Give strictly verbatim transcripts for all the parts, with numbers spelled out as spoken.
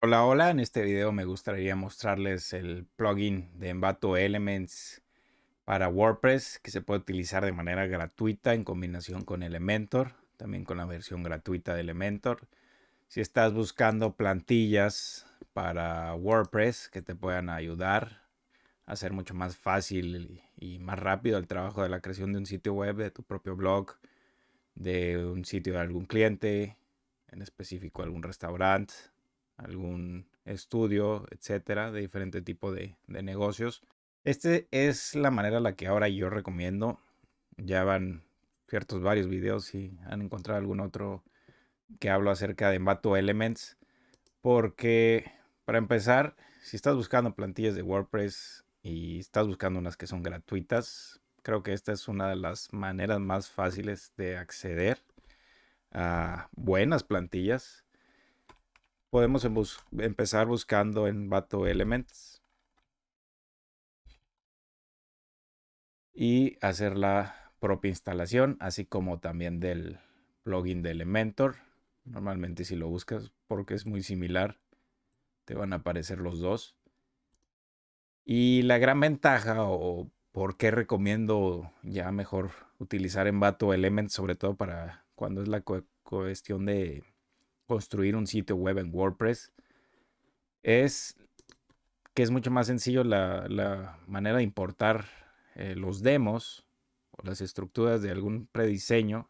Hola, hola, en este video me gustaría mostrarles el plugin de Envato Elements para WordPress que se puede utilizar de manera gratuita en combinación con Elementor, también con la versión gratuita de Elementor. Si estás buscando plantillas para WordPress que te puedan ayudar a hacer mucho más fácil y más rápido el trabajo de la creación de un sitio web, de tu propio blog, de un sitio de algún cliente, en específico algún restaurante, algún estudio, etcétera, de diferente tipo de, de negocios. Esta es la manera en la que ahora yo recomiendo. Ya van ciertos varios videos y han encontrado algún otro que hablo acerca de Envato Elements. Porque, para empezar, si estás buscando plantillas de WordPress y estás buscando unas que son gratuitas, creo que esta es una de las maneras más fáciles de acceder a buenas plantillas. Podemos bus- empezar buscando en Envato Elements y hacer la propia instalación, así como también del plugin de Elementor. Normalmente si lo buscas, porque es muy similar, te van a aparecer los dos. Y la gran ventaja o por qué recomiendo ya mejor utilizar en Envato Elements, sobre todo para cuando es la cu- cuestión de construir un sitio web en WordPress, es que es mucho más sencillo la, la manera de importar eh, los demos o las estructuras de algún prediseño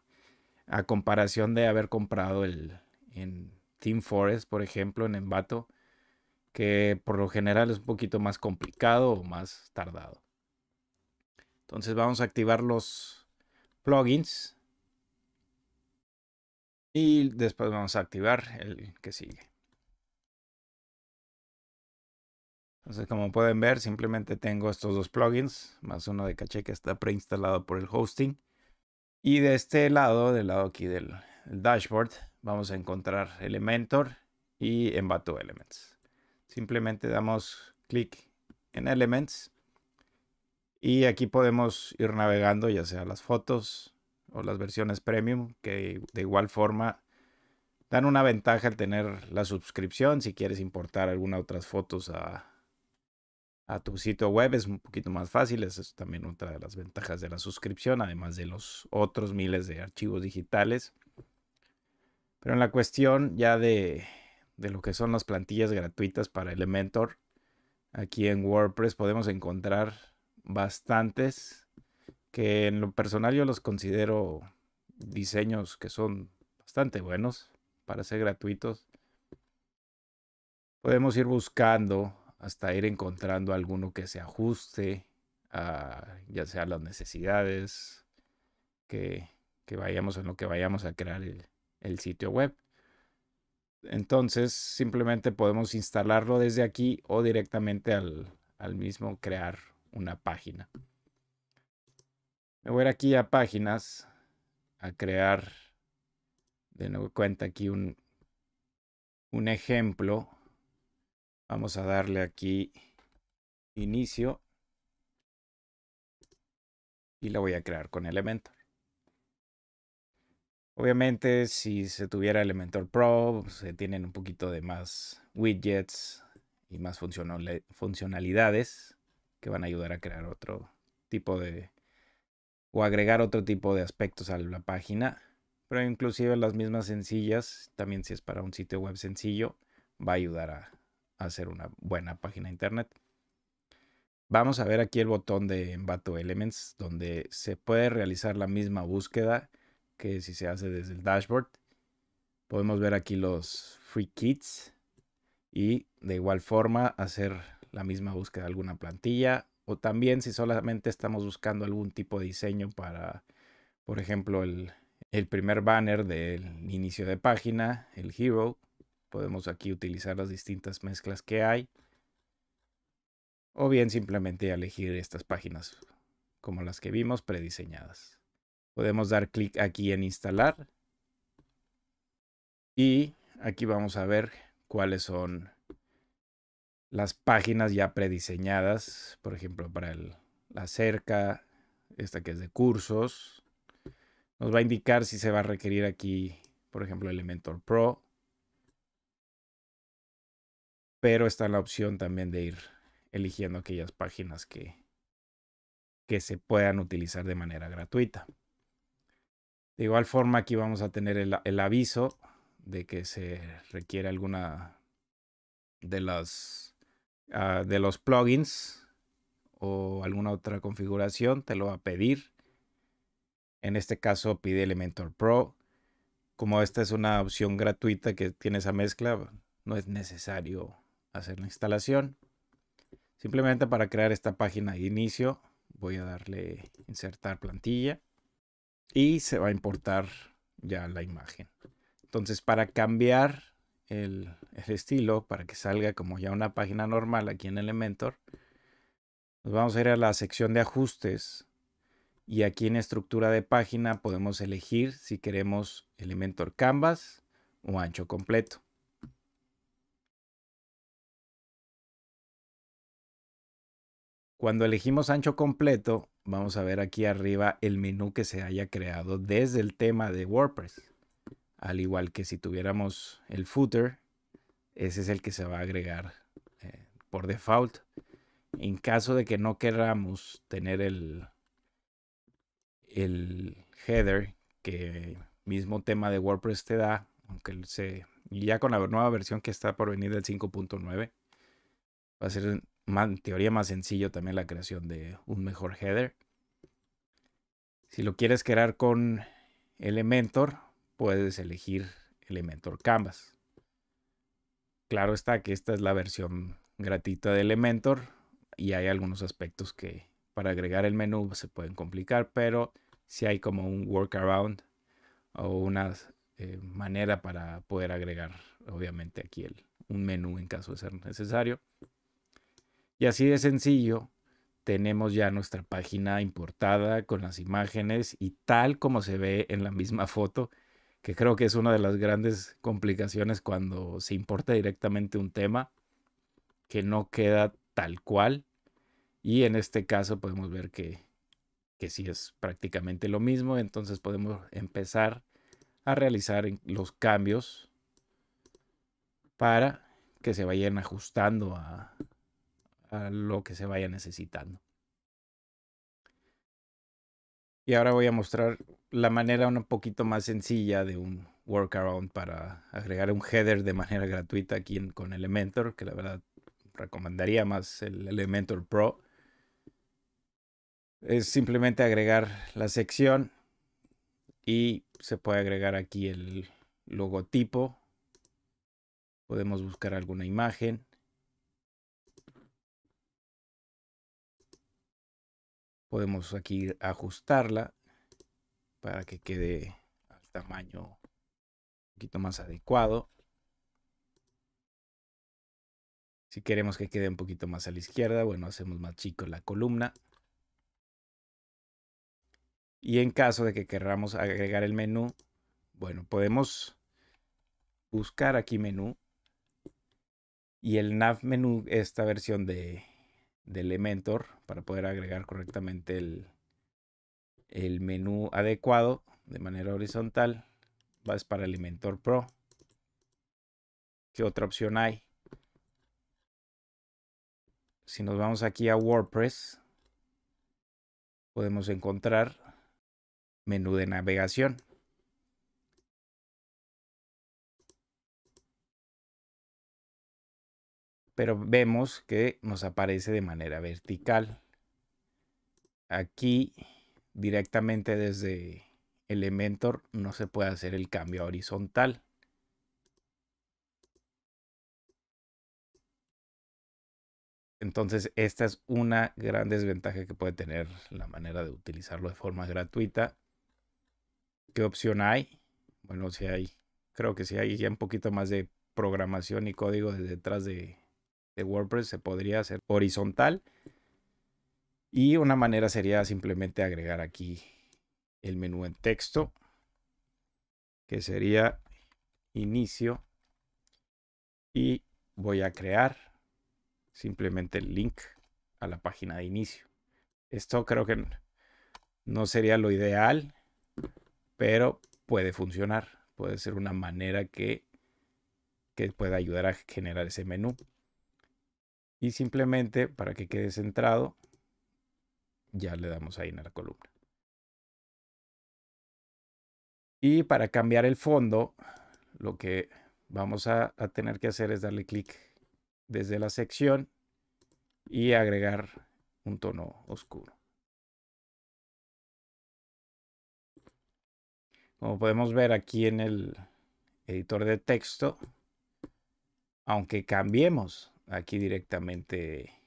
a comparación de haber comprado el en Theme Forest, por ejemplo, en Envato, que por lo general es un poquito más complicado o más tardado. Entonces vamos a activar los plugins y después vamos a activar el que sigue. Entonces, como pueden ver, simplemente tengo estos dos plugins, más uno de caché que está preinstalado por el hosting. Y de este lado, del lado aquí del dashboard, vamos a encontrar Elementor y Envato Elements. Simplemente damos clic en Elements. Y aquí podemos ir navegando, ya sea las fotos o las versiones premium, que de igual forma dan una ventaja al tener la suscripción. Si quieres importar algunas otras fotos a, a tu sitio web, es un poquito más fácil. Esa es también otra de las ventajas de la suscripción, además de los otros miles de archivos digitales. Pero en la cuestión ya de, de lo que son las plantillas gratuitas para Elementor, aquí en WordPress podemos encontrar bastantes, que en lo personal yo los considero diseños que son bastante buenos para ser gratuitos. Podemos ir buscando hasta ir encontrando alguno que se ajuste a ya sea las necesidades que, que vayamos en lo que vayamos a crear el, el sitio web. Entonces simplemente podemos instalarlo desde aquí o directamente al, al mismo crear una página. Me voy a ir aquí a páginas, a crear de nuevo cuenta aquí un, un ejemplo. Vamos a darle aquí inicio y la voy a crear con Elementor. Obviamente si se tuviera Elementor Pro, se tienen un poquito de más widgets y más funcionalidades que van a ayudar a crear otro tipo de o agregar otro tipo de aspectos a la página, pero inclusive las mismas sencillas, también si es para un sitio web sencillo, va a ayudar a, a hacer una buena página de internet. Vamos a ver aquí el botón de Envato Elements, donde se puede realizar la misma búsqueda que si se hace desde el dashboard. Podemos ver aquí los free kits y de igual forma hacer la misma búsqueda de alguna plantilla. O también si solamente estamos buscando algún tipo de diseño para, por ejemplo, el, el primer banner del inicio de página, el hero. Podemos aquí utilizar las distintas mezclas que hay. O bien simplemente elegir estas páginas como las que vimos prediseñadas. Podemos dar clic aquí en instalar. Y aquí vamos a ver cuáles son las páginas ya prediseñadas, por ejemplo, para el, la cerca, esta que es de cursos. Nos va a indicar si se va a requerir aquí, por ejemplo, Elementor Pro. pero está la opción también de ir eligiendo aquellas páginas que, que se puedan utilizar de manera gratuita. De igual forma, aquí vamos a tener el, el aviso de que se requiere alguna de las uh, de los plugins o alguna otra configuración, te lo va a pedir. En este caso pide Elementor Pro. Como esta es una opción gratuita que tiene esa mezcla, no es necesario hacer la instalación. Simplemente para crear esta página de inicio, voy a darle insertar plantilla y se va a importar ya la imagen. Entonces, para cambiar el, el estilo, para que salga como ya una página normal aquí en Elementor, nos vamos a ir a la sección de ajustes. Y aquí en estructura de página podemos elegir si queremos Elementor Canvas o ancho completo. Cuando elegimos ancho completo, vamos a ver aquí arriba el menú que se haya creado desde el tema de WordPress. Al igual que si tuviéramos el footer, ese es el que se va a agregar eh, por default. En caso de que no queramos tener el... el header que mismo tema de WordPress te da, aunque se, ya con la nueva versión que está por venir del cinco punto nueve, va a ser más, en teoría más sencillo también la creación de un mejor header. Si lo quieres crear con Elementor, puedes elegir Elementor Canvas. Claro está que esta es la versión gratuita de Elementor y hay algunos aspectos que para agregar el menú se pueden complicar, pero si sí hay como un workaround o una eh, manera para poder agregar, obviamente, aquí el, un menú en caso de ser necesario. Y así de sencillo, tenemos ya nuestra página importada con las imágenes y tal como se ve en la misma foto, que creo que es una de las grandes complicaciones cuando se importa directamente un tema que no queda tal cual. Y en este caso podemos ver que, que sí es prácticamente lo mismo. Entonces podemos empezar a realizar los cambios para que se vayan ajustando a, a lo que se vaya necesitando. Y ahora voy a mostrar la manera un poquito más sencilla de un workaround para agregar un header de manera gratuita aquí en, con Elementor, que la verdad recomendaría más el Elementor Pro. Es simplemente agregar la sección y se puede agregar aquí el logotipo. Podemos buscar alguna imagen. Podemos aquí ajustarla para que quede al tamaño un poquito más adecuado. Si queremos que quede un poquito más a la izquierda, bueno, hacemos más chico la columna. Y en caso de que queramos agregar el menú, bueno, podemos buscar aquí menú. Y el nav menú, esta versión de, de Elementor, para poder agregar correctamente el, el menú adecuado de manera horizontal, va para Elementor Pro. ¿Qué otra opción hay? Si nos vamos aquí a WordPress, podemos encontrar menú de navegación. Pero vemos que nos aparece de manera vertical. Aquí, directamente desde Elementor, no se puede hacer el cambio a horizontal. Entonces, esta es una gran desventaja que puede tener la manera de utilizarlo de forma gratuita. ¿Qué opción hay? Bueno, si hay, creo que si hay ya un poquito más de programación y código desde detrás de, de WordPress, se podría hacer horizontal. Y una manera sería simplemente agregar aquí el menú en texto, que sería inicio. Y voy a crear simplemente el link a la página de inicio. Esto creo que no sería lo ideal, pero puede funcionar. Puede ser una manera que, que pueda ayudar a generar ese menú. y simplemente para que quede centrado ya le damos ahí en la columna. Y para cambiar el fondo lo que vamos a, a tener que hacer es darle clic desde la sección y agregar un tono oscuro. Como podemos ver aquí en el editor de texto, aunque cambiemos aquí directamente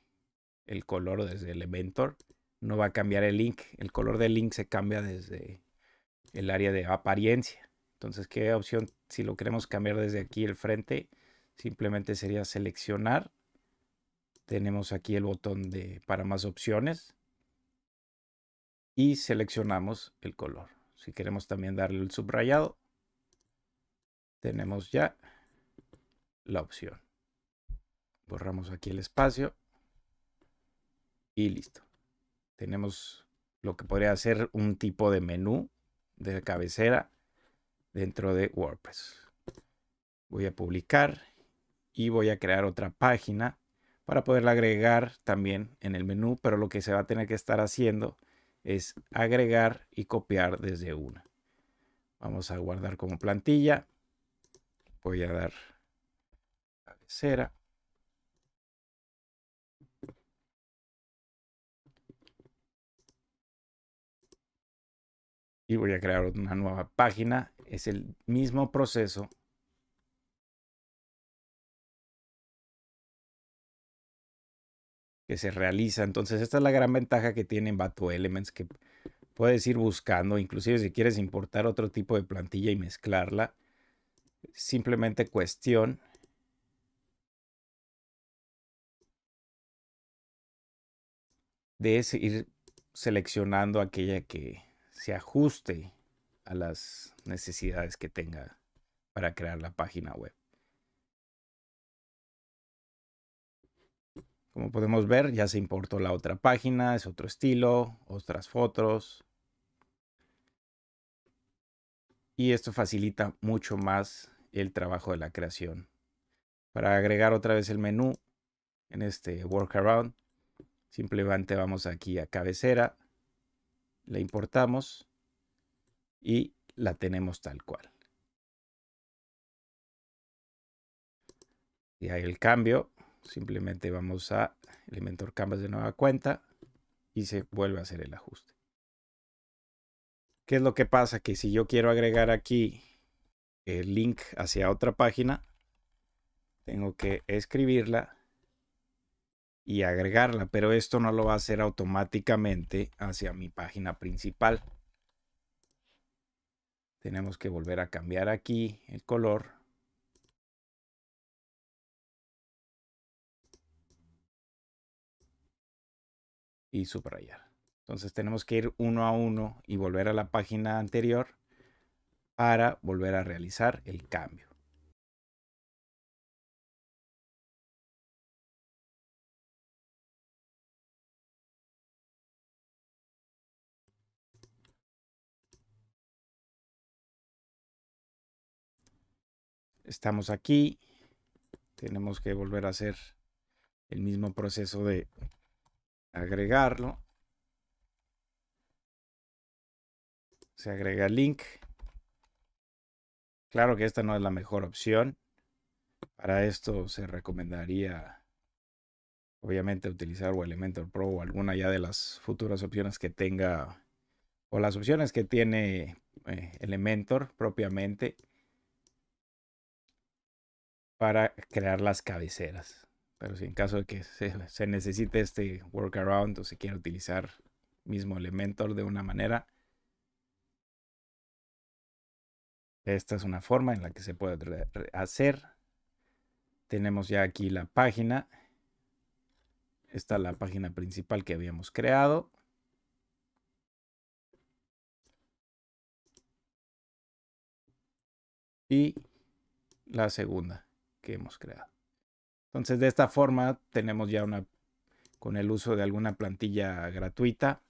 el color desde Elementor, no va a cambiar el link. El color del link se cambia desde el área de apariencia. Entonces, ¿qué opción? Si lo queremos cambiar desde aquí el frente, simplemente sería seleccionar. Tenemos aquí el botón de para más opciones y seleccionamos el color. Si queremos también darle el subrayado, tenemos ya la opción. Borramos aquí el espacio y listo. Tenemos lo que podría ser un tipo de menú de cabecera dentro de WordPress. Voy a publicar y voy a crear otra página para poderla agregar también en el menú, pero lo que se va a tener que estar haciendo es agregar y copiar desde una. Vamos a guardar como plantilla. Voy a dar cabecera. Y voy a crear una nueva página. Es el mismo proceso. Que se realiza. Entonces esta es la gran ventaja que tiene Envato Elements, que puedes ir buscando, inclusive si quieres importar otro tipo de plantilla y mezclarla, simplemente cuestión de ir seleccionando aquella que se ajuste a las necesidades que tenga para crear la página web. Como podemos ver, ya se importó la otra página, es otro estilo, otras fotos. Y esto facilita mucho más el trabajo de la creación. Para agregar otra vez el menú, en este workaround, simplemente vamos aquí a cabecera, la importamos y la tenemos tal cual. Y ahí el cambio. Simplemente vamos a Elementor Canvas de nueva cuenta y se vuelve a hacer el ajuste. ¿Qué es lo que pasa? Que si yo quiero agregar aquí el link hacia otra página, tengo que escribirla y agregarla, pero esto no lo va a hacer automáticamente hacia mi página principal. Tenemos que volver a cambiar aquí el color. Y subrayar. Entonces tenemos que ir uno a uno y volver a la página anterior para volver a realizar el cambio. Estamos aquí. Tenemos que volver a hacer el mismo proceso de agregarlo, se agrega el link. Claro que esta no es la mejor opción. Para esto se recomendaría obviamente utilizar o Elementor Pro o alguna ya de las futuras opciones que tenga o las opciones que tiene eh, Elementor propiamente para crear las cabeceras. Pero si en caso de que se, se necesite este workaround o se quiera utilizar mismo Elementor de una manera, esta es una forma en la que se puede hacer. Tenemos ya aquí la página. Esta es la página principal que habíamos creado. Y la segunda que hemos creado. Entonces de esta forma tenemos ya una, con el uso de alguna plantilla gratuita,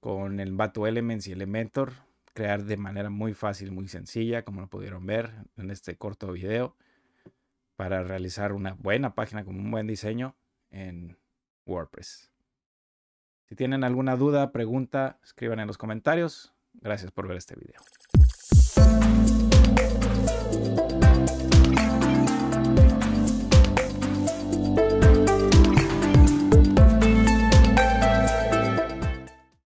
con el Envato Elements y Elementor, crear de manera muy fácil, muy sencilla, como lo pudieron ver en este corto video, para realizar una buena página con un buen diseño en WordPress. Si tienen alguna duda, pregunta, escriban en los comentarios. Gracias por ver este video.